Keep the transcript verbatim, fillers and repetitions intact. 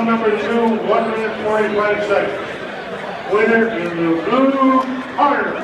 Number two, one minute forty-five seconds. Winner in the blue, Carter.